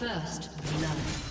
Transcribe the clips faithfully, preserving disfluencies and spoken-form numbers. First love.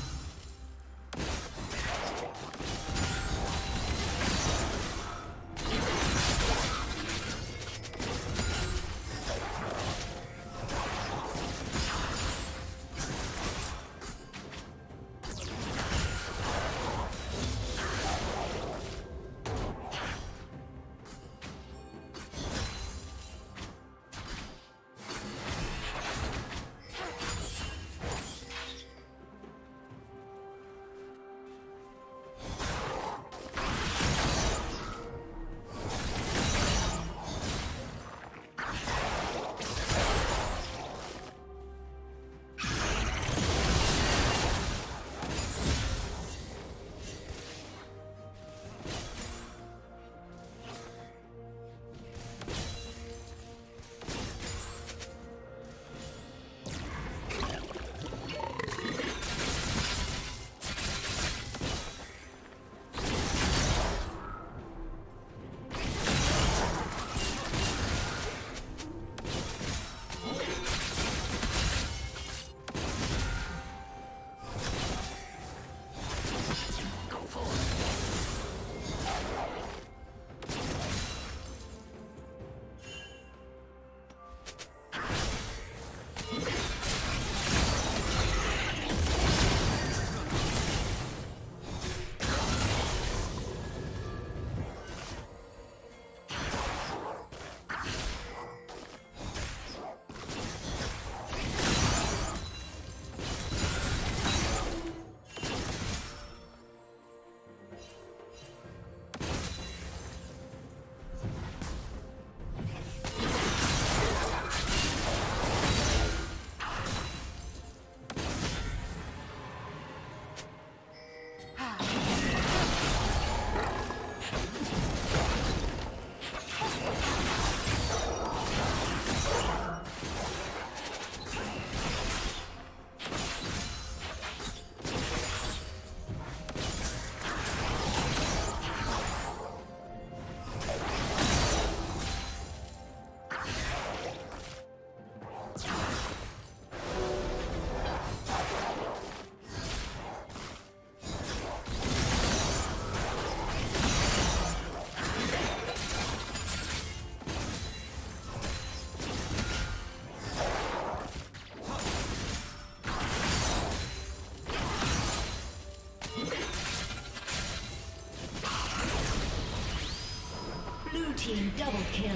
Team double kill.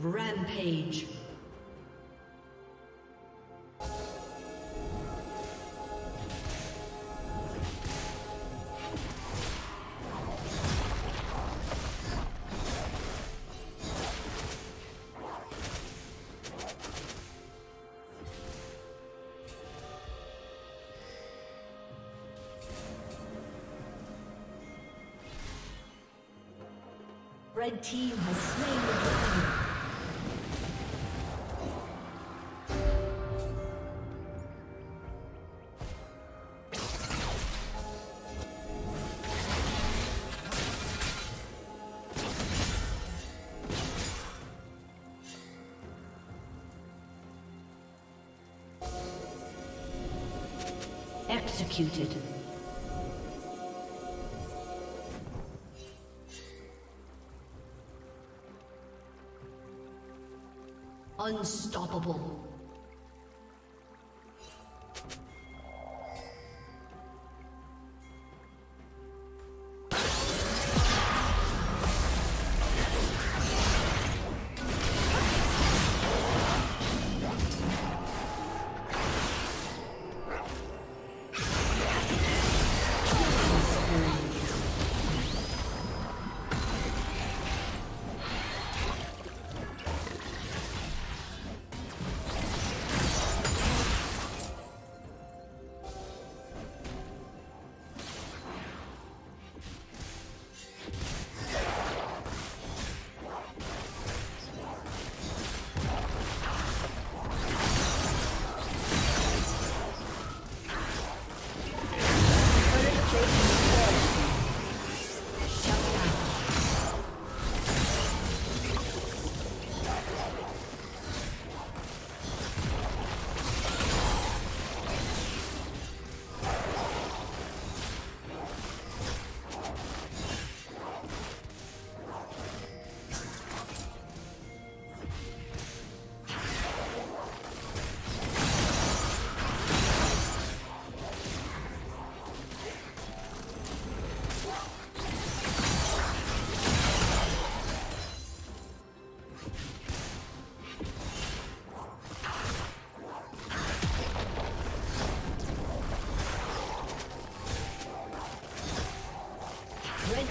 Rampage. Red team has slain the dragon. Executed. Unstoppable.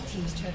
Red team's turret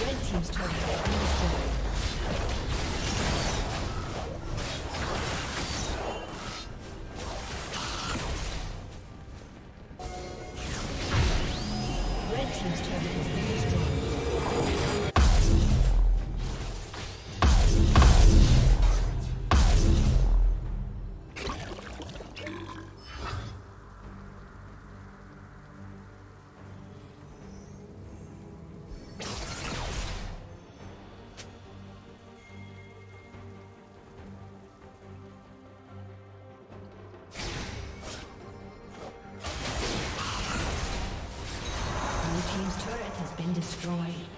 Red team's turret has been destroyed. Destroy.